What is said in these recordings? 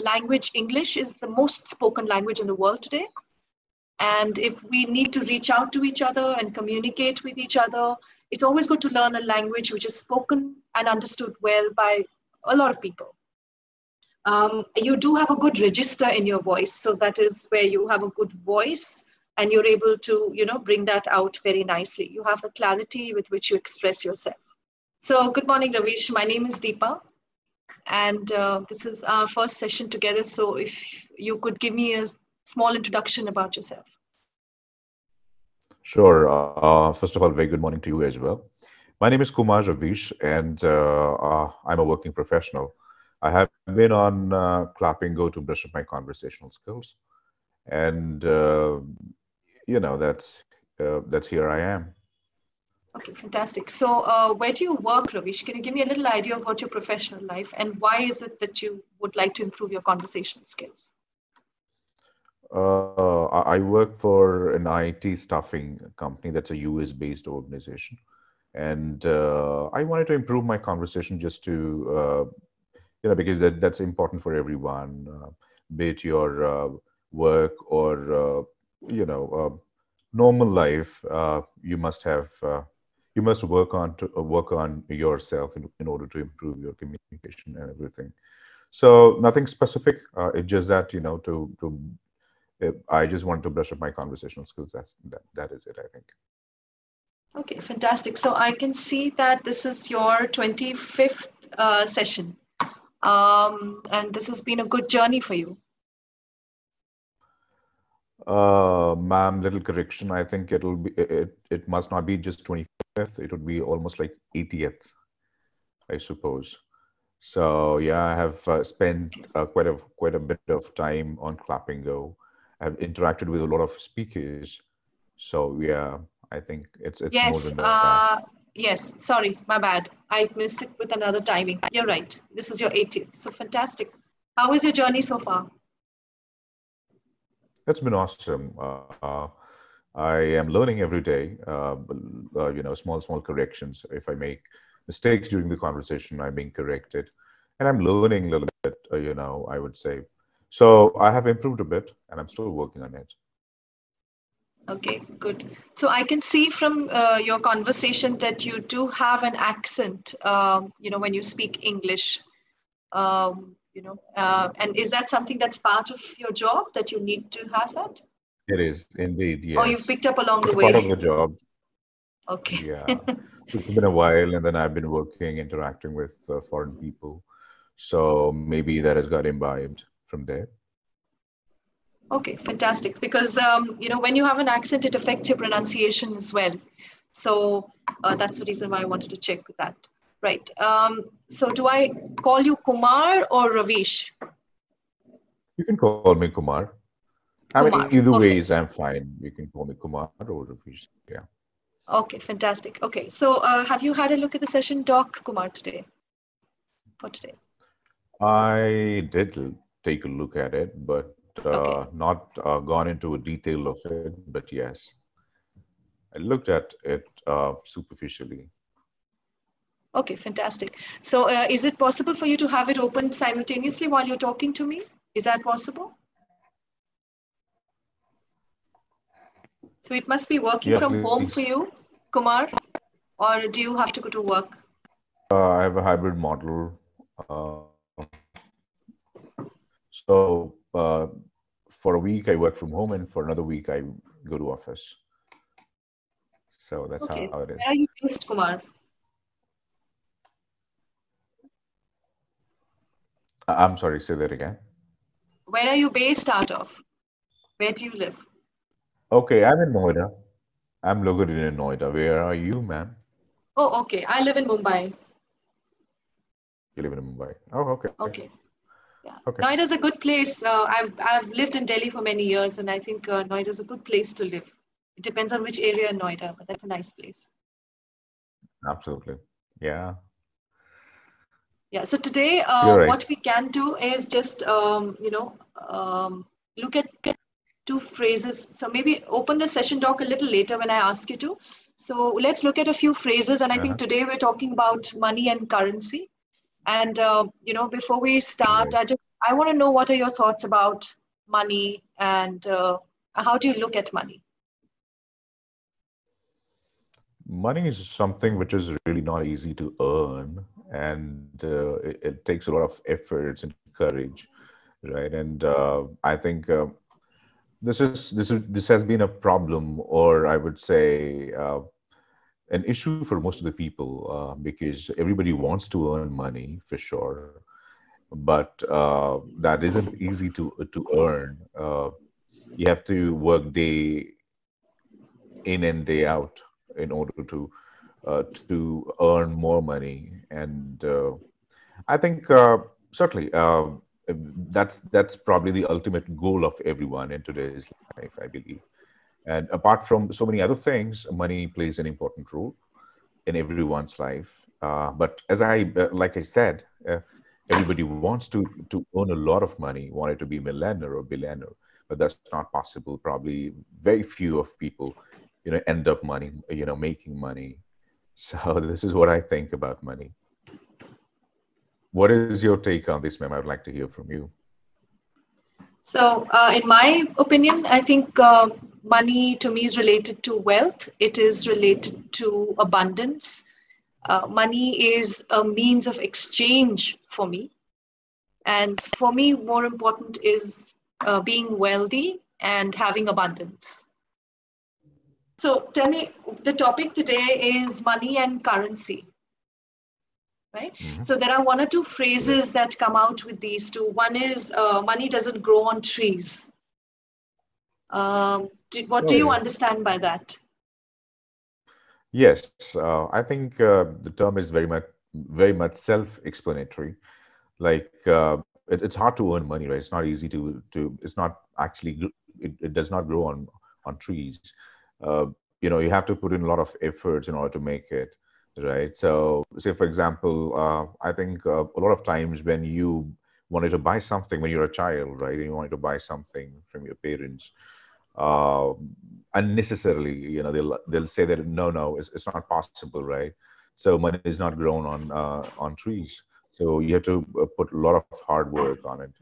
language, English is the most spoken language in the world today. And if we need to reach out to each other and communicate with each other, it's always good to learn a language which is spoken and understood well by a lot of people. You do have a good register in your voice. So that is where you have a good voice and you're able to, you know, bring that out very nicely. You have the clarity with which you express yourself. So good morning, Ravish. My name is Deepa. And this is our first session together. So if you could give me a small introduction about yourself. Sure. First of all, very good morning to you as well. My name is Kumar Javish, and I'm a working professional. I have been on Clapingo to brush up my conversational skills. And, you know, that's here I am. Okay, fantastic. So where do you work, Ravish? Can you give me a little idea of what your professional life and why is it that you would like to improve your conversational skills? I work for an IT staffing company that's a US-based organization. And I wanted to improve my conversation just to, you know, because that's important for everyone, be it your work or, you know, normal life, you must have... You must work on yourself in order to improve your communication and everything. So nothing specific. It's just that, you know, I just want to brush up my conversational skills. That is it, I think. Okay, fantastic. So I can see that this is your 25th session, and this has been a good journey for you. Ma'am, little correction. I think it'll be it must not be just 25th. It would be almost like 80th, I suppose. So yeah, I have spent quite a bit of time on Clapingo. I've interacted with a lot of speakers. So yeah, I think it's yes, more than that. Yes. Sorry, my bad. I missed it with another timing. You're right. This is your 80th. So fantastic. How is your journey so far? It's been awesome. I am learning every day, you know, small corrections. If I make mistakes during the conversation, I'm being corrected. And I'm learning a little bit, you know, I would say. So I have improved a bit and I'm still working on it. Okay, good. So I can see from your conversation that you do have an accent, you know, when you speak English. You know, and is that something that's part of your job that you need to have that? It is indeed, yes. Oh, you've picked up along the way. Part of the job. Okay. Yeah, it's been a while, and then I've been working, interacting with foreign people, so maybe that has got imbibed from there. Okay, fantastic. Because you know, when you have an accent, it affects your pronunciation as well. So that's the reason why I wanted to check with that. Right. So do I call you Kumar or Ravish? You can call me Kumar. I mean, either ways, I'm fine. You can call me Kumar or Ravish. Yeah. Okay, fantastic. Okay. So have you had a look at the session doc, Kumar, today? For today? I did take a look at it, but okay. Not gone into a detail of it. But yes, I looked at it superficially. Okay, fantastic. So is it possible for you to have it open simultaneously while you're talking to me? Is that possible? So it must be working from home for you, Kumar, or do you have to go to work? I have a hybrid model. So for a week, I work from home and for another week, I go to office. So that's how it is. Where are you based, Kumar? I'm sorry, say that again. Where are you based out of? Where do you live? Okay, I'm in Noida. I'm located in Noida. Where are you, ma'am? Oh, okay. I live in Mumbai. You live in Mumbai. Oh, okay. Okay. Yeah. Okay. Noida is a good place. I've lived in Delhi for many years, and I think Noida is a good place to live. It depends on which area in Noida, but that's a nice place. Absolutely. Yeah. Yeah, so today, right. What we can do is just, you know, look at two phrases. So maybe open the session doc a little later when I ask you to. So let's look at a few phrases. And I think today we're talking about money and currency. And, you know, before we start, I just I want to know what are your thoughts about money and how do you look at money? Money is something which is really not easy to earn, and it takes a lot of efforts and courage, right? And I think this has been a problem, or I would say an issue for most of the people, because everybody wants to earn money for sure, but that isn't easy to earn. You have to work day in and day out in order to earn more money, and I think certainly that's probably the ultimate goal of everyone in today's life, I believe. And apart from so many other things, money plays an important role in everyone's life. But as like I said, everybody wants to earn a lot of money, wanted to be a millionaire or billionaire, but that's not possible. Probably very few of people, end up making money. So this is what I think about money. What is your take on this, ma'am? I would like to hear from you. So in my opinion, I think money to me is related to wealth. It is related to abundance. Money is a means of exchange for me. And for me, more important is being wealthy and having abundance. So tell me, the topic today is money and currency, right? Mm-hmm. So there are one or two phrases that come out with these two. One is money doesn't grow on trees. What do you understand by that? Yes, I think the term is very much self-explanatory. Like it's hard to earn money, right? It's not easy to. It's not actually. It does not grow on trees. You have to put in a lot of efforts in order to make it, right? So, say for example, I think a lot of times when you wanted to buy something when you're a child, right? You wanted to buy something from your parents unnecessarily. They'll say that no, it's not possible, right? So money is not grown on trees. So you have to put a lot of hard work on it.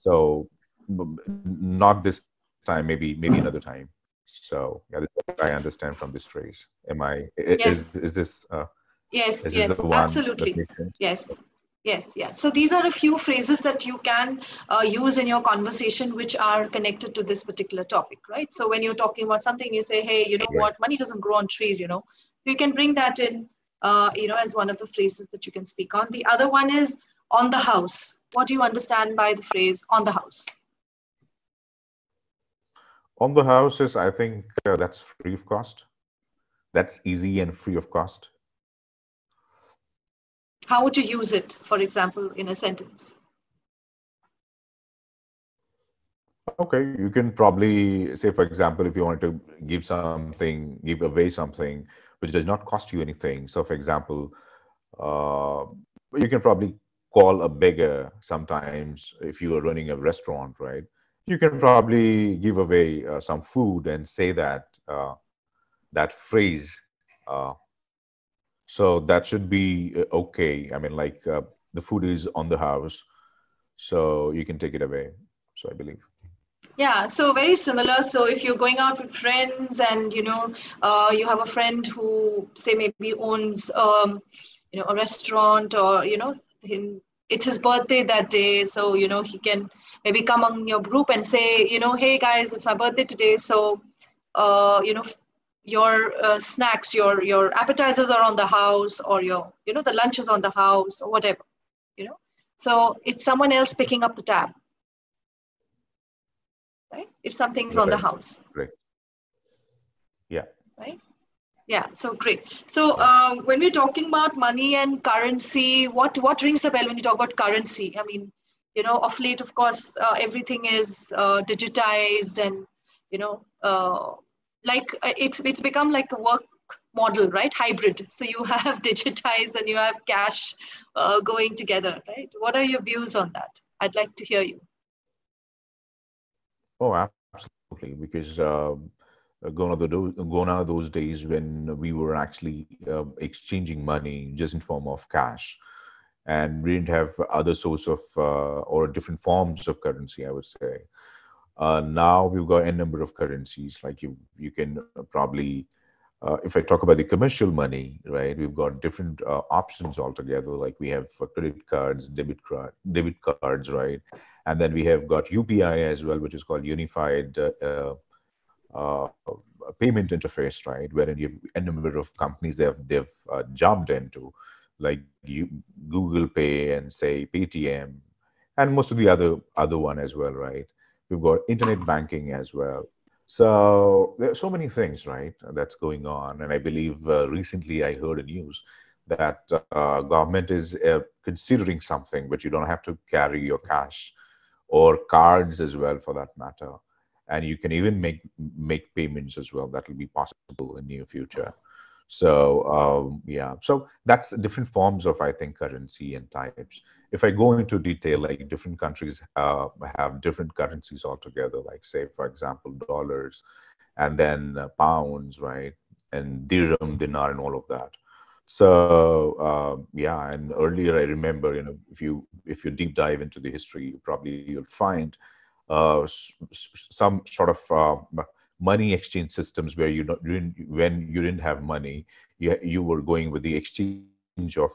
So not this time, maybe another time. So yeah, that's what I understand from this phrase. Yes, absolutely. So these are a few phrases that you can use in your conversation, which are connected to this particular topic, right? So when you're talking about something, you say, hey, what, money doesn't grow on trees, So you can bring that in, as one of the phrases that you can speak on. The other one is on the house. What do you understand by the phrase on the house? On the house is, I think, that's free of cost. That's easy and free of cost. How would you use it, for example, in a sentence? Okay, you can probably say, for example, if you wanted to give away something which does not cost you anything. So, for example, you can probably call a beggar sometimes if you are running a restaurant, right? You can probably give away some food and say that phrase. So that should be okay. I mean, like the food is on the house, so you can take it away. So I believe. Yeah, so very similar. So if you're going out with friends and, you have a friend who say maybe owns, a restaurant or, it's his birthday that day. So, he can maybe come on your group and say, hey guys, it's my birthday today. So, your snacks, your appetizers are on the house, or your, the lunch is on the house or whatever, So it's someone else picking up the tab, right? If something's on the house. Great. Yeah. Right? Yeah, so great. So when we're talking about money and currency, what rings the bell when you talk about currency? I mean, of late, of course, everything is digitized and, like it's become like a work model, right? Hybrid. So you have digitized and you have cash going together, right? What are your views on that? I'd like to hear you. Oh, absolutely. Because gone are those days when we were actually exchanging money just in form of cash. and we didn't have other source of or different forms of currency, I would say. Now we've got a number of currencies. Like you can probably, if I talk about the commercial money, right? We've got different options altogether. Like we have credit cards, debit cards, right? And then we have got UPI as well, which is called Unified Payment Interface, right? Wherein you have a number of companies they've jumped into, like Google Pay and say Paytm, and most of the other one as well, right? We've got internet banking as well. So there are so many things, right, that's going on. And I believe recently I heard a news that government is considering something, but you don't have to carry your cash or cards as well for that matter. And you can even make payments as well. That will be possible in near future. So yeah, so that's different forms of, I think, currency and types. If I go into detail, like different countries have different currencies altogether, like say, for example, dollars, and then pounds, right? And dirham, dinar, and all of that. So yeah, and earlier I remember, you know, if you deep dive into the history, you'll find some sort of money exchange systems where when you didn't have money, you were going with the exchange of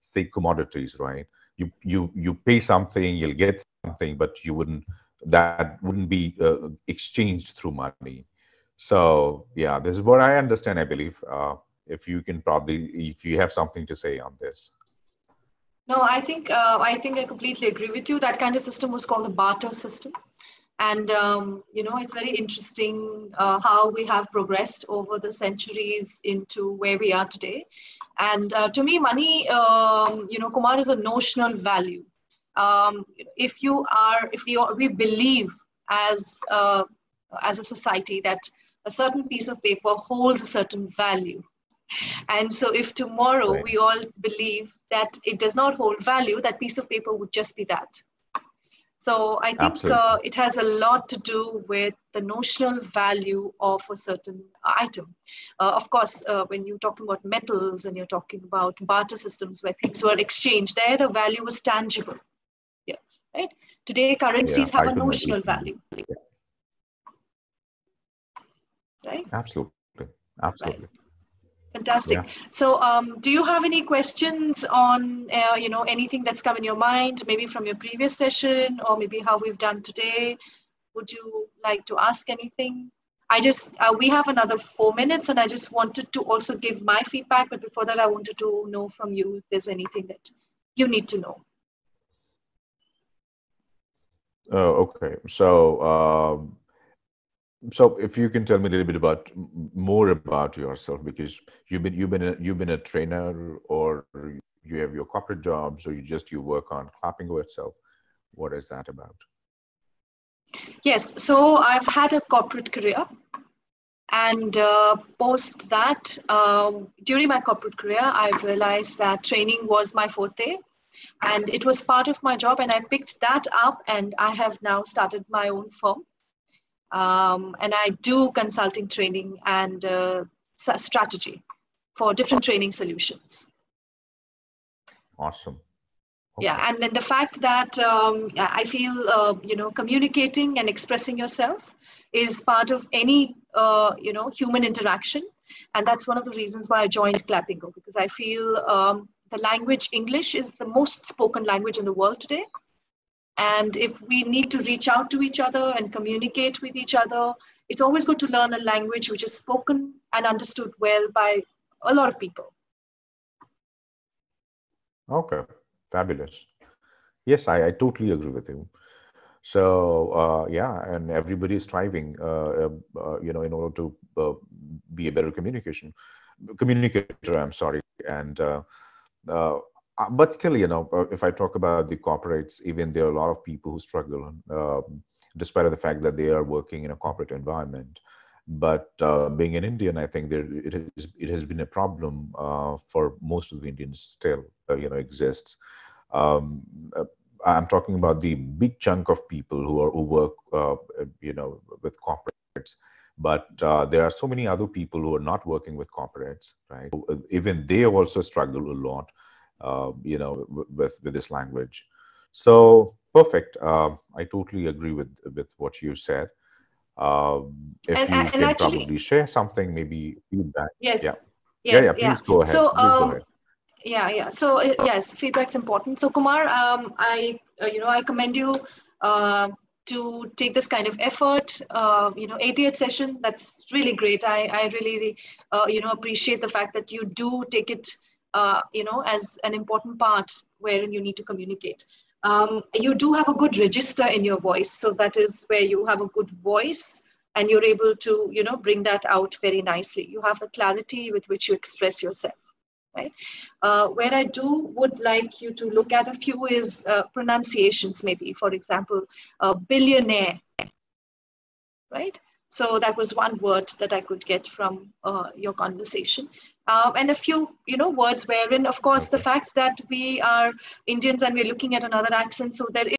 say commodities, right? You pay something, you'll get something, but that wouldn't be exchanged through money. So yeah, this is what I understand. I believe if you have something to say on this. No, I think I completely agree with you. That kind of system was called the barter system. And, you know, it's very interesting how we have progressed over the centuries into where we are today. And to me, money, you know, Kumar, is a notional value. If we believe as a society that a certain piece of paper holds a certain value. And so if tomorrow right. we all believe that it does not hold value, that piece of paper would just be that. So I think it has a lot to do with the notional value of a certain item. Of course, when you're talking about metals and you're talking about barter systems where things were exchanged, there the value was tangible. Yeah, right. Today, currencies have a notional value. Yeah. Right. Absolutely. Right. Fantastic. Yeah. So do you have any questions on, you know, anything that's come in your mind, maybe from your previous session or maybe how we've done today? Would you like to ask anything? We have another 4 minutes and I just wanted to also give my feedback. But before that, I wanted to know from you if there's anything that you need to know. Okay. So, so if you can tell me a little bit more about yourself, because you've been a trainer, or you have your corporate jobs, or you work on Clapingo itself. What is that about? Yes, so I've had a corporate career, and post that, during my corporate career, I've realized that training was my forte, and it was part of my job, and I picked that up, and I have now started my own firm. And I do consulting, training, and strategy for different training solutions. Awesome. Okay. Yeah, and then the fact that I feel, you know, communicating and expressing yourself is part of any, you know, human interaction. And that's one of the reasons why I joined Clapingo, because I feel the language English is the most spoken language in the world today. And if we need to reach out to each other and communicate with each other, it's always good to learn a language which is spoken and understood well by a lot of people. Okay, fabulous. Yes, I totally agree with you. So yeah, and everybody is striving, you know, in order to be a better communicator. I'm sorry, and. But still, you know, if I talk about the corporates, even there are a lot of people who struggle, despite of the fact that they are working in a corporate environment. But being an Indian, I think it has been a problem for most of the Indians still, you know, exists. I'm talking about the big chunk of people who work, you know, with corporates. But there are so many other people who are not working with corporates, right? Even they also struggle a lot. with this language. So perfect. I totally agree with what you said. If you can probably share something, maybe feedback. Yes. Yeah. Yes, yeah. Please go ahead. So, please go ahead. So yes, feedback's important. So Kumar, I commend you to take this kind of effort. 88th session. That's really great. I really appreciate the fact that you do take it as an important part wherein you need to communicate. You do have a good register in your voice, so that is where you have a good voice and you're able to bring that out very nicely. You have the clarity with which you express yourself, right? Where I would like you to look at a few is pronunciations, maybe. For example, billionaire, right? So that was one word that I could get from your conversation. And a few, words wherein, of course, the fact that we are Indians and we're looking at another accent, so there